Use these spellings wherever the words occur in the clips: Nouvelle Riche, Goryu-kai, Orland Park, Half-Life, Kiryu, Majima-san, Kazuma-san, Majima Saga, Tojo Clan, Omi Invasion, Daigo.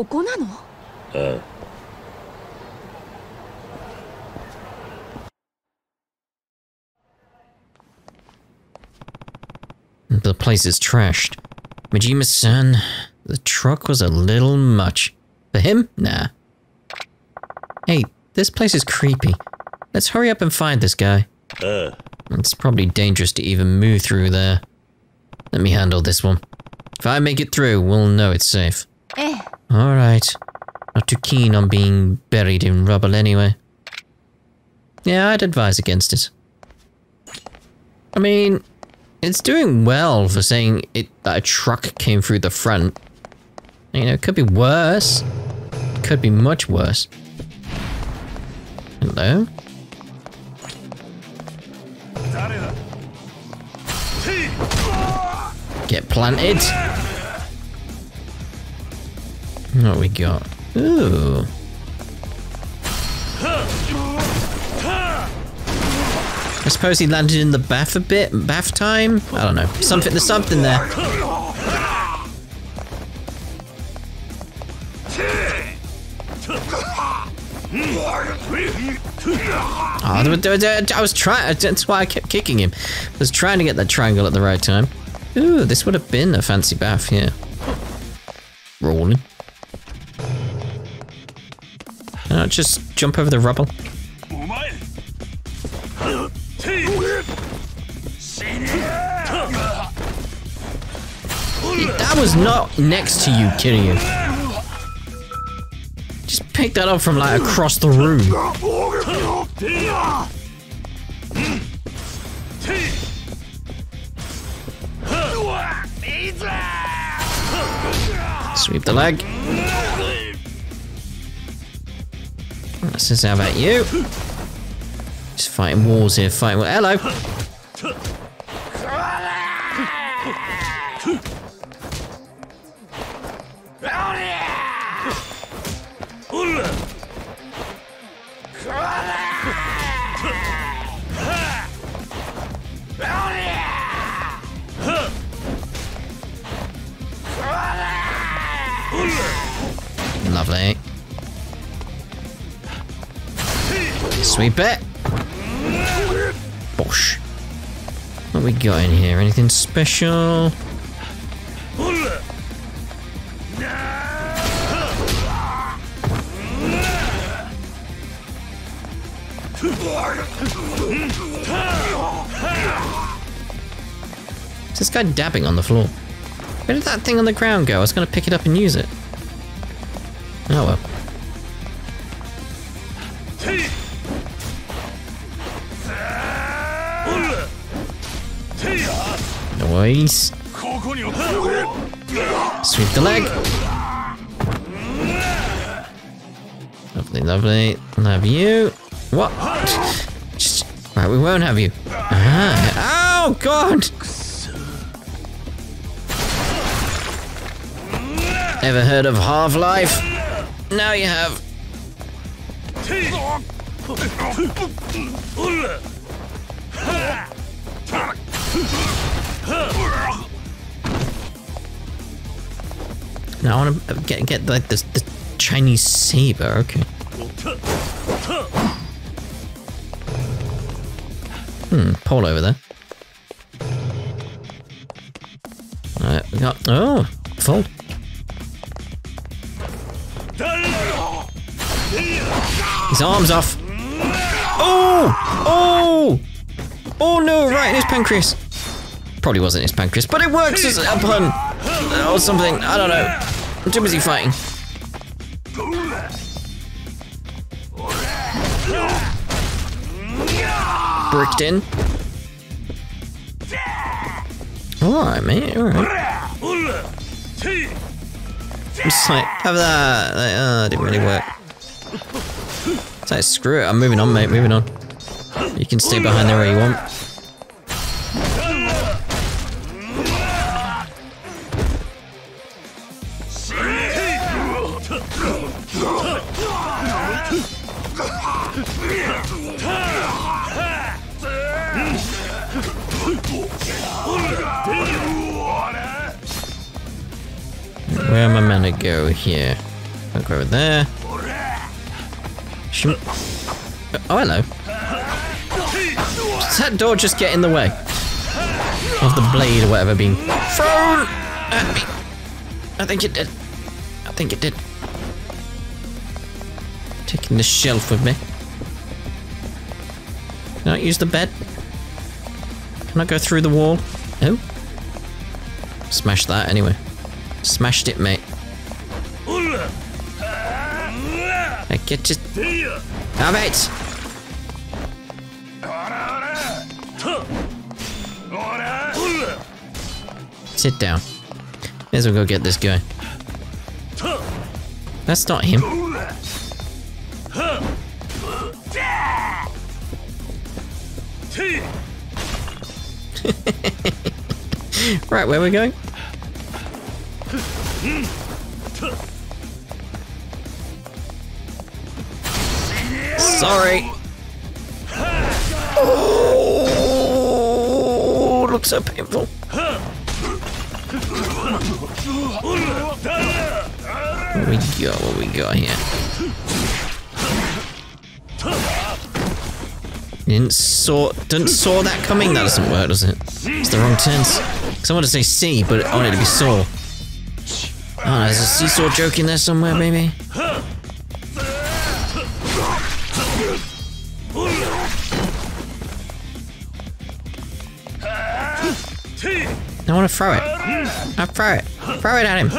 ここなの？ああ。 The place is trashed. Majima-san, the truck was a little much. For him? Nah. Hey, this place is creepy. Let's hurry up and find this guy. It's probably dangerous to even move through there. Let me handle this one. If I make it through, we'll know it's safe. Alright. Not too keen on being buried in rubble anyway. Yeah, I'd advise against it. I mean... it's doing well for saying that a truck came through the front. You know, it could be worse. It could be much worse. Hello? Get planted! What we got? Ooh. I suppose he landed in the bath a bit. Bath time? I don't know. Something. There's something there. I was trying. That's why I kept kicking him. I was trying to get that triangle at the right time. Ooh, this would have been a fancy bath here. Rolling. Can I just jump over the rubble? That was not next to you, Kiryu. Just pick that up from like across the room. Sweep the leg. This is how about you? Just fighting walls here, fighting. Hello. Lovely. Sweep it. Bosh. What we got in here? Anything special? Is this guy dabbing on the floor? Where did that thing on the ground go? I was going to pick it up and use it. Oh well. Noise. Sweep the leg. Lovely, lovely. I'll have you. What? Just, right, we won't have you. Ah. Oh, God! Ever heard of Half-Life? Now you have. Now I want to get like this the Chinese saber. Okay. Pole over there. Alright, we got. Oh, fold. His arm's off. Oh! Oh! Oh no, right in his pancreas. Probably wasn't his pancreas, but it works as a pun. Or something, I don't know. I'm too busy fighting. Bricked in. Alright, mate, alright. I'm just like, have that. Like, oh, it didn't really work. It's like, screw it, I'm moving on, mate, moving on. You can stay behind there where you want. Where am I meant to go here? I'll go in there. Shoot. Oh, hello. Does that door just get in the way? Of the blade or whatever being thrown at me? I think it did. I think it did. Taking the shelf with me. Can I use the bed? Can I go through the wall? No. Smash that anyway. Smashed it, mate. I get just... Damn it! Sit down. May as well go get this guy. That's not him. Right, where are we going? Sorry. Oh, looks so painful. What we got? What we got here? Didn't saw that coming. That doesn't work, does it? It's the wrong tense. Cause I want to say see, but I want it to be saw. Oh, there's a seesaw joke in there somewhere, maybe. I want to throw it. I'll throw it. Throw it at him.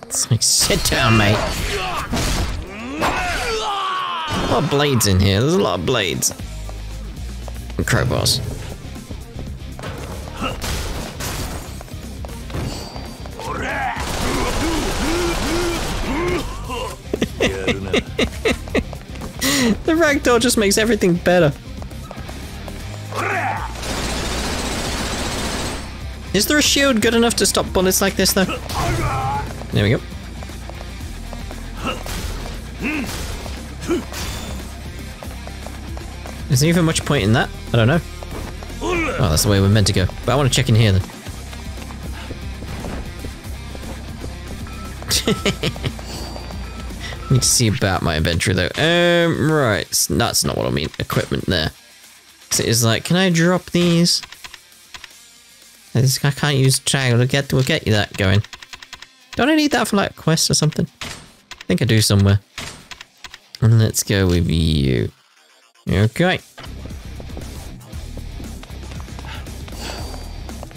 It's like, sit down, mate. A lot of blades in here. There's a lot of blades. And crowbars. The ragdoll just makes everything better. Is there a shield good enough to stop bullets like this, though? There we go. Is there even much point in that? I don't know. Oh, that's the way we're meant to go. But I want to check in here, then. Need to see about my inventory, though. Right. That's not what I mean. Equipment there. So it's like, can I drop these? I can't use triangle. We'll get you that going. Don't I need that for, like, quests or something? I think I do somewhere. And let's go with you. Okay.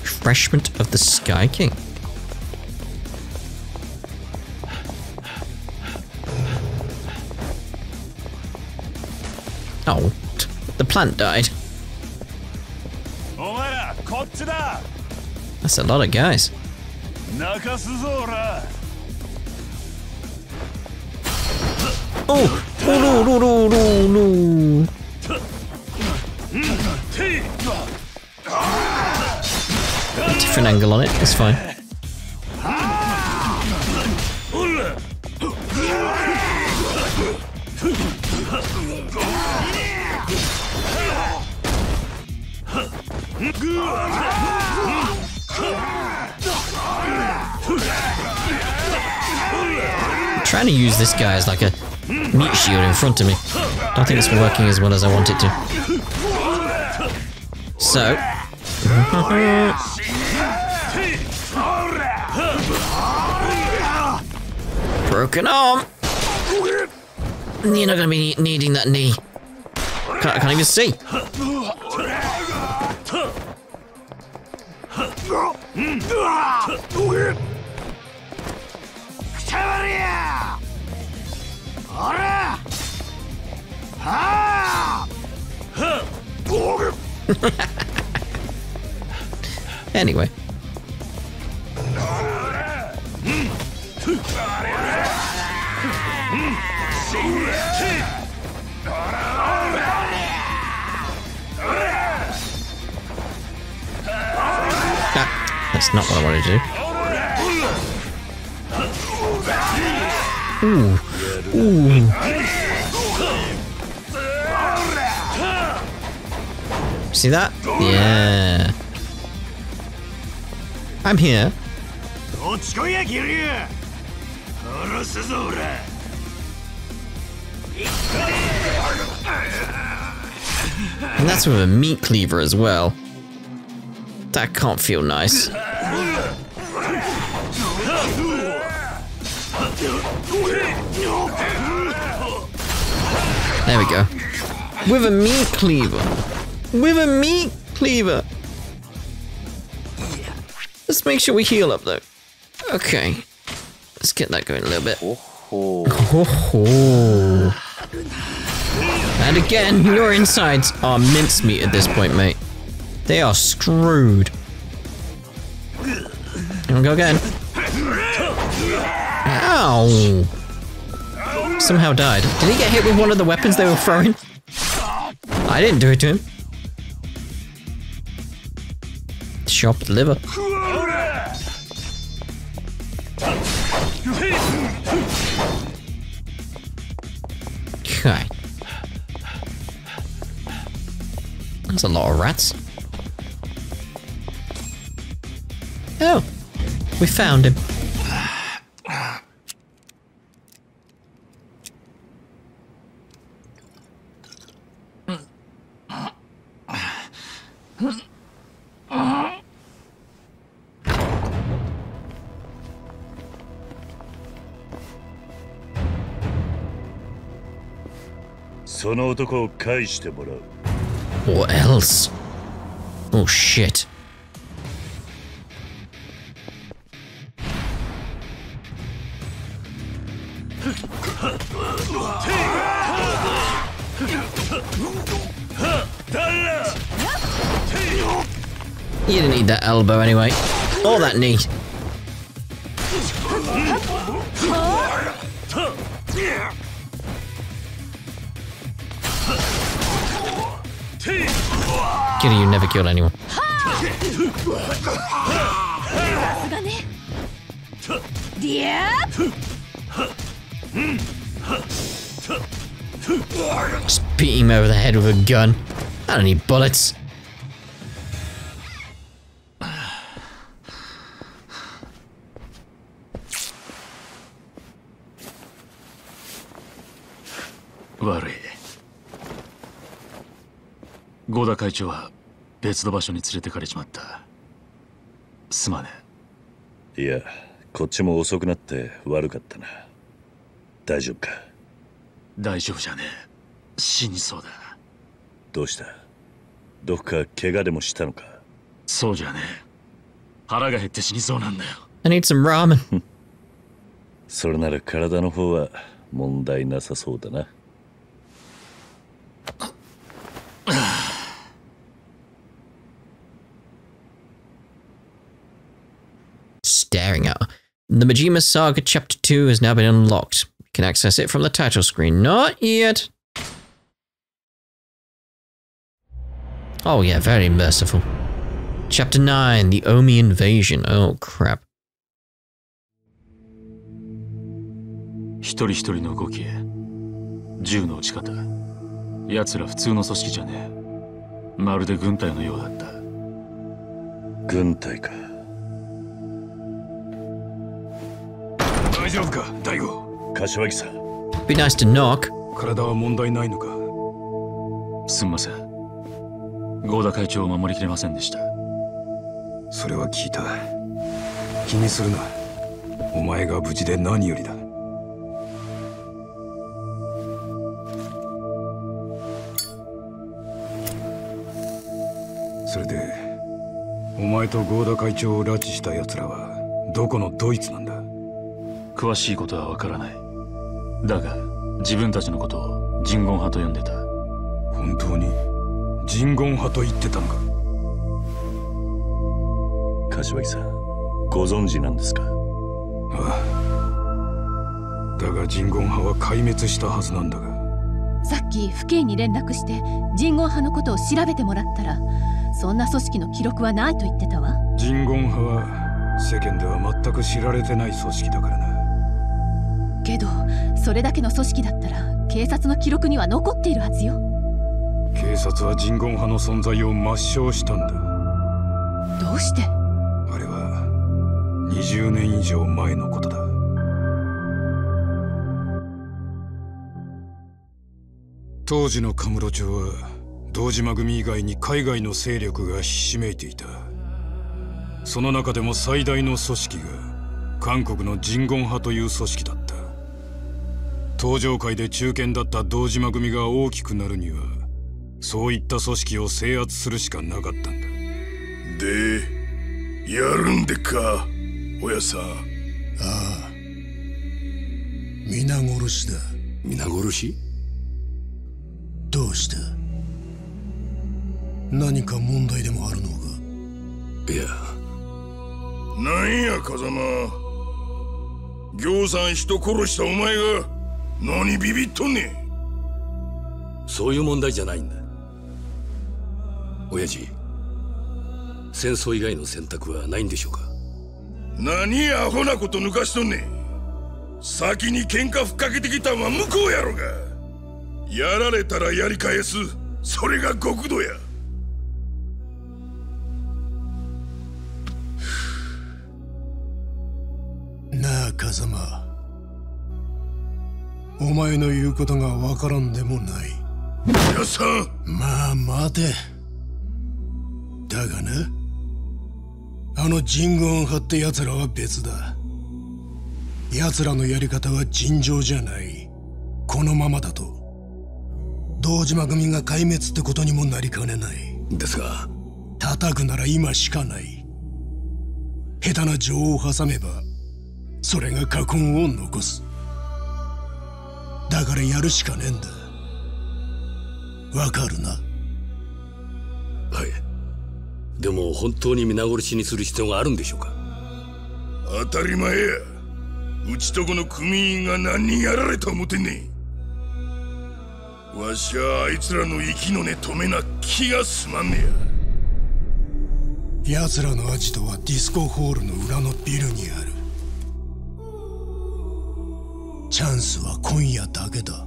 Refreshment of the Sky King. Oh, the plant died. That's a lot of guys. Oh, no, no, no, no, no. A different angle on it, it's fine. I'm trying to use this guy as like a meat shield in front of me. I don't think it's working as well as I want it to. So... Broken arm! You're not gonna be needing that knee. I can't even see! Anyway. That's not what I wanted to do. Ooh. See that? Yeah. I'm here. And that's with a meat cleaver as well. That can't feel nice. There we go. With a meat cleaver. With a meat cleaver. Let's make sure we heal up though. Okay. Let's get that going a little bit. And again, your insides are mincemeat at this point, mate. They are screwed. Here we go again. Ow! Somehow died. Did he get hit with one of the weapons they were throwing? I didn't do it to him. Chopped liver. Okay. That's a lot of rats. Oh, we found him. What else? Oh shit. You didn't need that elbow anyway. Or that knee. Kiryu never killed anyone. Just beat him over the head with a gun. I don't need bullets. I need some ramen. それなら体の方は問題なさそうだな。 Staring at her. The Majima Saga Chapter 2 has now been unlocked. You can access it from the title screen. Not yet. Oh yeah, very merciful. Chapter 9, the Omi Invasion. Oh crap. Be nice to knock. けど、それだけの組織だったら警察の記録には残っているはずよ。警察は人言派の存在を抹消したんだ。どうして？あれは20年以上前のことだ。 当時の神室町は堂島組以外に海外の勢力がひしめいていた。その中でも最大の組織が韓国の人言派という組織だった。東上界で中堅だった堂島組が大きくなるにはそういった組織を制圧するしかなかったんだ。でやるんでか、おやさん。ああ、皆殺しだ。皆殺し？ どうした？何か問題でもあるのか？いや、なんや風間、行さん人殺したお前が何ビビっとんねん。そういう問題じゃないんだ。親父、戦争以外の選択はないんでしょうか？何アホなこと抜かしとんねん。先に喧嘩ふっかけてきたんは向こうやろが。 やられたらやり返す、それが極道や。なあ風間、お前の言うことがわからんでもない。皆さん、まあ待て。だがな、あの人言派ってやつらは別だ。やつらのやり方は尋常じゃない。このままだと 堂島組が壊滅ってことにもなりかねない。ですが叩くなら今しかない。下手な情を挟めばそれが禍根を残す。だからやるしかねえんだ。わかるな？はい。でも本当に皆殺しにする必要があるんでしょうか？当たり前や。うちとこの組員が何人やられた思てんねん。 わしはあいつらの息の根止めな気がすまんねや。奴らのアジトはディスコホールの裏のビルにある。チャンスは今夜だけだ。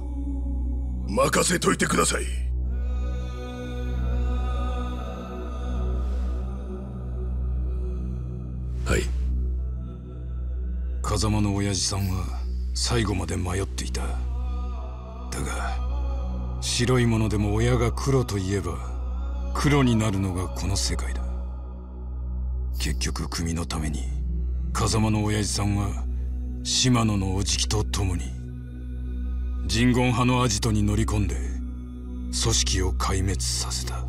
任せといてください。はい。風間の親父さんは最後まで迷っていた。だが 白いものでも親が黒といえば黒になるのがこの世界だ。結局組のために風間の親父さんは島野のおじきと共に人言派のアジトに乗り込んで組織を壊滅させた。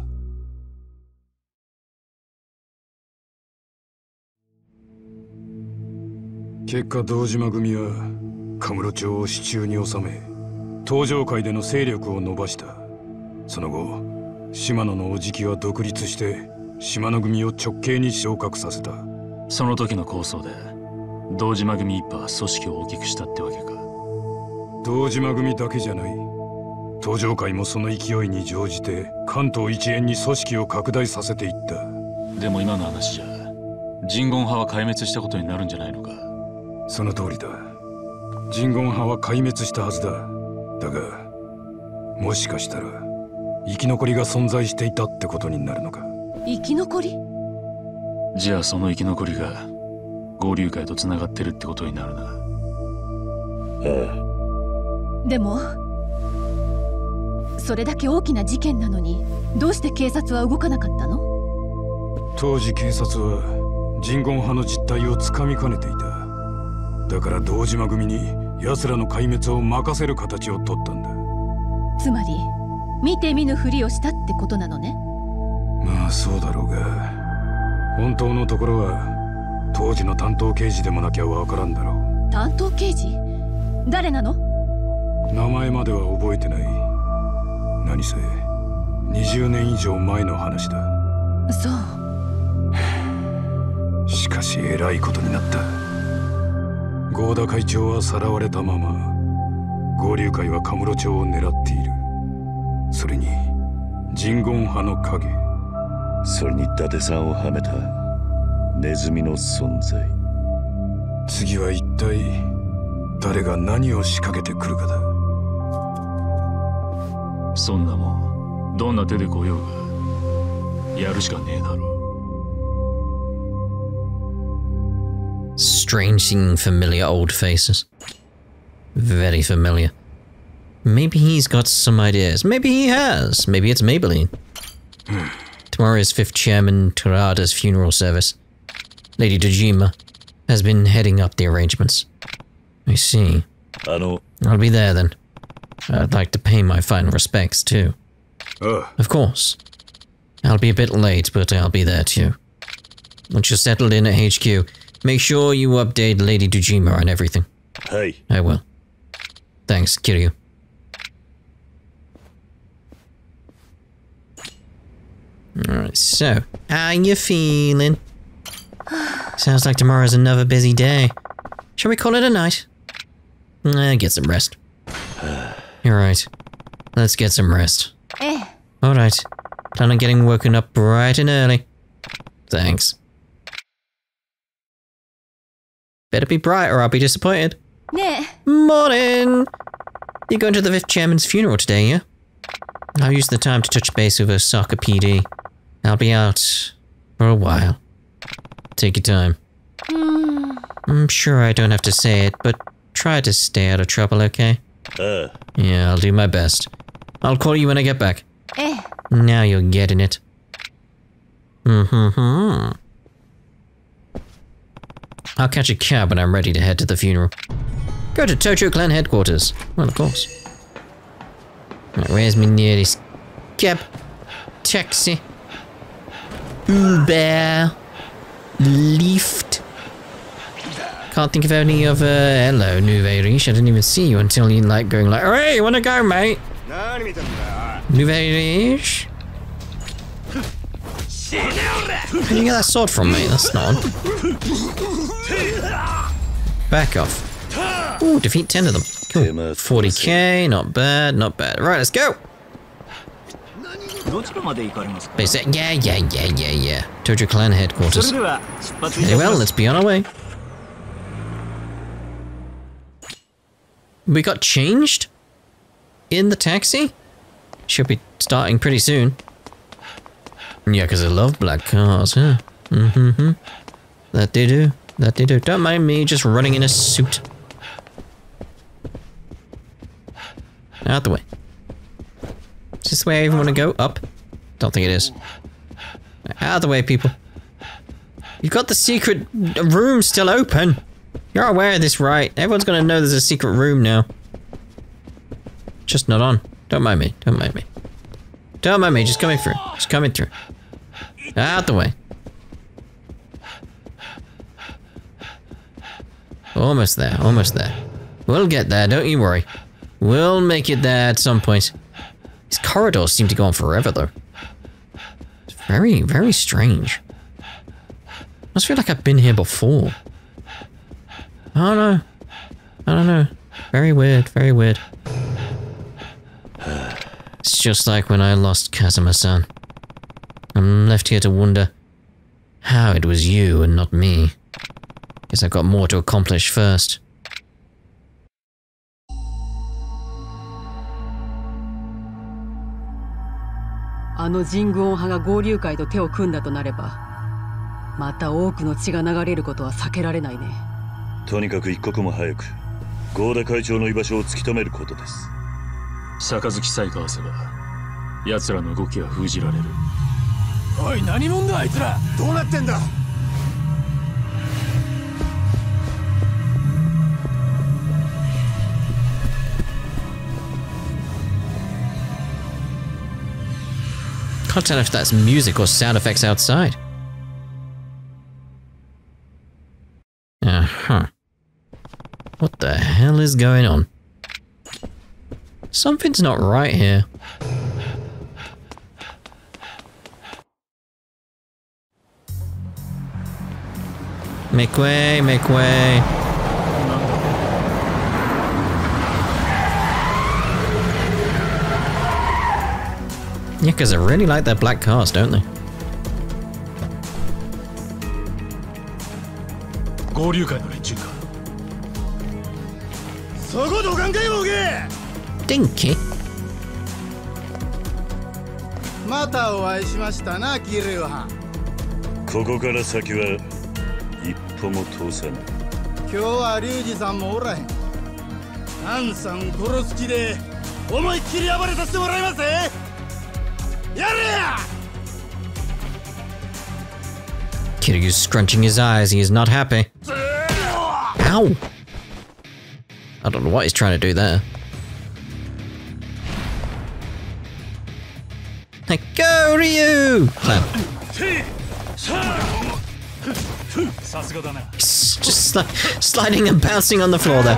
結果堂島組は神室町を手中に収め 東上界での勢力を伸ばした。その後島野のおじきは独立して島野組を直系に昇格させた。その時の構想で堂島組一派は組織を大きくしたってわけか。堂島組だけじゃない。東上界もその勢いに乗じて関東一円に組織を拡大させていった。でも今の話じゃ人言派は壊滅したことになるんじゃないのか？その通りだ。人言派は壊滅したはずだ。 だが、もしかしたら生き残りが存在していたってことになるのか。生き残り？じゃあその生き残りが合流会とつながってるってことになるな。ええ。でもそれだけ大きな事件なのにどうして警察は動かなかったの？当時警察は人言派の実態をつかみかねていた。だから堂島組に 奴らの壊滅を任せる形を取ったんだ。つまり見て見ぬふりをしたってことなのね。まあそうだろうが、本当のところは当時の担当刑事でもなきゃわからんだろう。担当刑事？誰なの？名前までは覚えてない。何せ20年以上前の話だ。そう。しかしえらいことになった。 合田会長はさらわれたまま合流会は神室町を狙っている。それに人言派の影、それに伊達さんをはめたネズミの存在。次は一体誰が何を仕掛けてくるかだ。そんなもんどんな手で来ようがやるしかねえだろ。 Strange seeing familiar old faces. Very familiar. Maybe he's got some ideas. Maybe he has. Maybe it's Maybelline. Tomorrow is 5th Chairman Torada's funeral service. Lady Dojima has been heading up the arrangements. I see. I'll be there then. I'd like to pay my final respects too. Of course. I'll be a bit late, but I'll be there too. Once you're settled in at HQ, make sure you update Lady Dojima on everything. Hey. I will. Thanks, Kiryu. Alright, so, how you feeling? Sounds like tomorrow's another busy day. Shall we call it a night? Get some rest. You're right. Let's get some rest. Alright. Plan on getting woken up bright and early. Thanks. Better be bright or I'll be disappointed. Morning! You're going to the 5th Chairman's funeral today, yeah? I'll use the time to touch base with Osaka PD. I'll be out for a while. Take your time. I'm sure I don't have to say it, but try to stay out of trouble, okay? Yeah, I'll do my best. I'll call you when I get back. Now you're getting it. I'll catch a cab when I'm ready to head to the funeral. Go to Tojo Clan headquarters. Well, of course. Right, where's my nearest cab? Taxi. Uber. Lyft. Can't think of any of hello, Nouvelle Riche. I didn't even see you until you like going like, hey, you wanna go, mate? Nouvelle Riche? Where did you get that sword from, mate? That's not on. Back off. Ooh, defeat 10 of them. Cool. 40k, not bad, not bad. Right, let's go! Base set. Yeah. Tojo Clan headquarters. Very well, let's be on our way. We got changed? In the taxi? Should be starting pretty soon. Yeah, because I love black cars, huh? That they do. That they do. Don't mind me just running in a suit. Out the way. Is this the way I even want to go? Up? Don't think it is. Out of the way, people. You've got the secret room still open. You're aware of this, right? Everyone's going to know there's a secret room now. Just not on. Don't mind me. Don't mind me. Don't mind me. Just coming through. Just coming through. Out the way. Almost there. Almost there. We'll get there. Don't you worry. We'll make it there at some point. These corridors seem to go on forever, though. It's very, very strange. I must feel like I've been here before. I don't know. I don't know. Very weird. Very weird. It's just like when I lost Kazuma-san. I'm left here to wonder how it was you and not me. Guess I've got more to accomplish first. Can't tell if that's music or sound effects outside. What the hell is going on? Something's not right here. Make way, make way. Yeah, because I really like their black cars, don't they? Goryu-kai Dinky. Kiryu's scrunching his eyes, he is not happy. Ow! I don't know what he's trying to do there. Go, Ryu! Just sliding and bouncing on the floor there.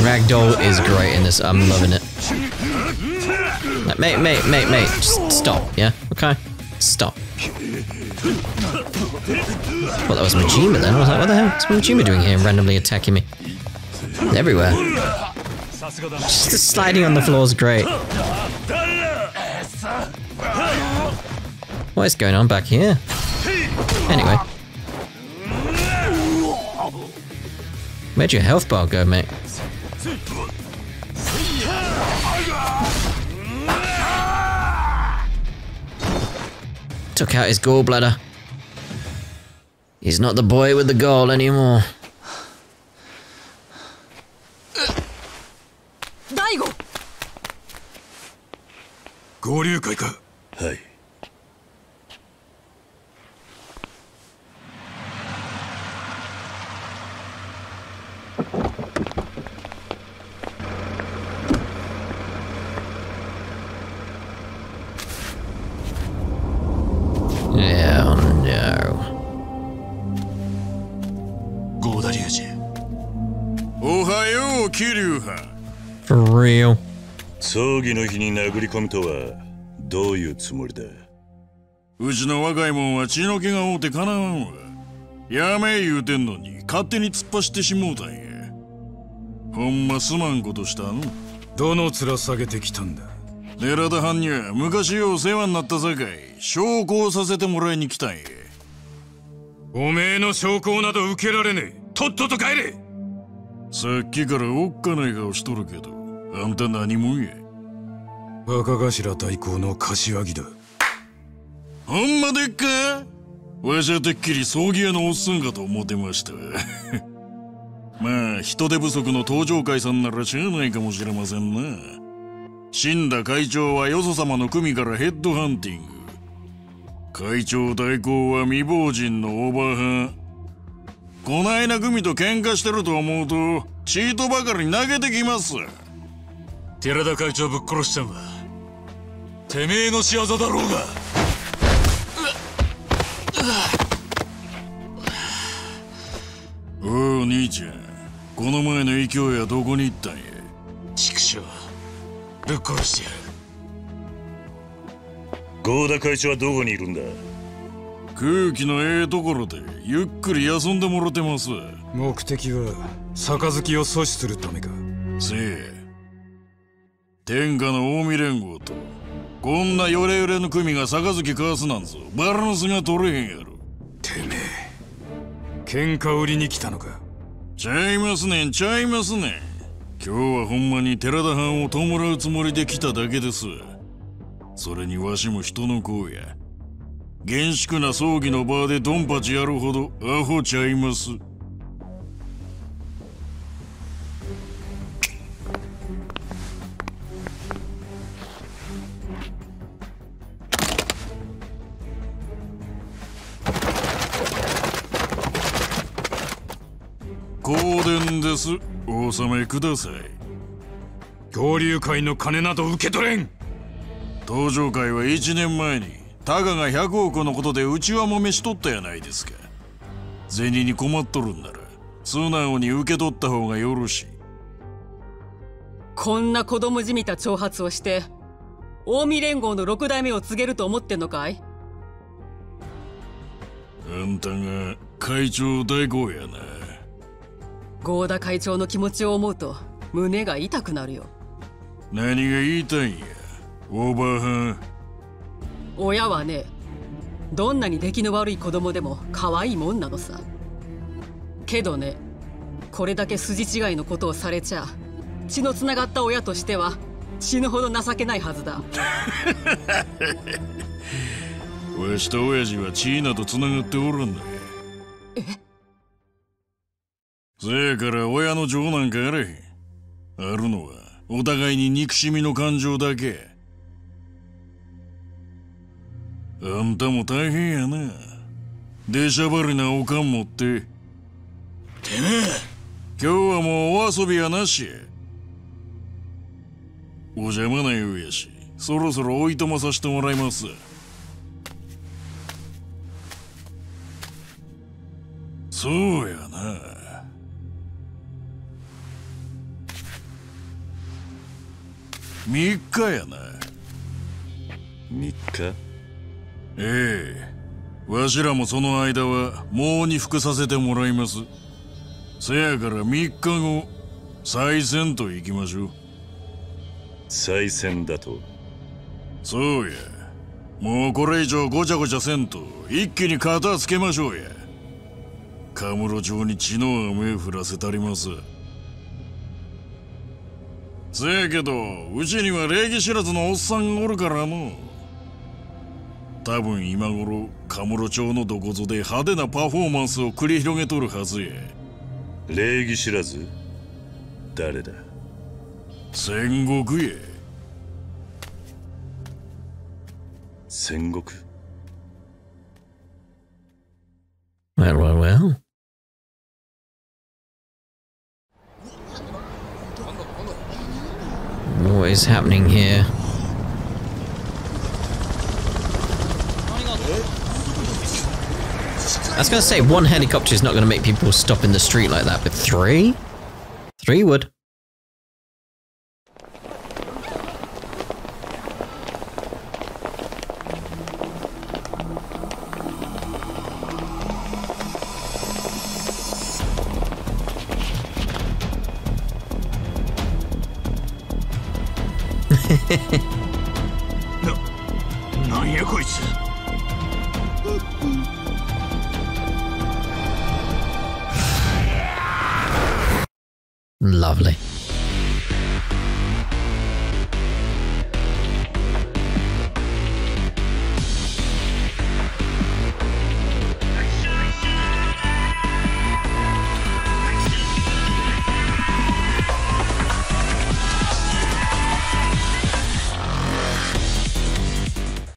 Ragdoll is great in this, I'm loving it. Like, mate, just stop, yeah? Okay, stop. Well, that was Majima then, I was like, what the hell is Majima doing here randomly attacking me? Everywhere. Just the sliding on the floor is great. What is going on back here? Anyway. Where'd your health bar go, mate? Took out his gallbladder. He's not the boy with the gall anymore. Daigo! Goryu-kai ka? Hai. For real. 血のつながった親としては死ぬほど情けないはずだ。わしと親父は血などつながっておらんだ。え？せやから親の情なんかあれへん。あるのはお互いに憎しみの感情だけ。あんたも大変やな。出しゃばりなおかん持って。てめえ、今日はもうお遊びはなし。お邪魔なようやし、そろそろおいとまさせてもらいます。そうやな。3日やな。3日？ええ、わしらもその間はもうに服させてもらいます。せやから3日後、再戦と行きましょう。再戦だと？そうや。もうこれ以上ごちゃごちゃせんと一気に片付けましょうや。カムロ町に血の雨降らせたります。せやけど、うちには礼儀知らずのおっさんがおるからの。多分今頃、カムロ町のどこぞで派手なパフォーマンスを繰り広げとるはずや。礼儀知らず？誰だ？戦国へ。戦国。 Well. What is happening here? I was gonna say, one helicopter is not gonna make people stop in the street like that, but three? Three would. Lovely.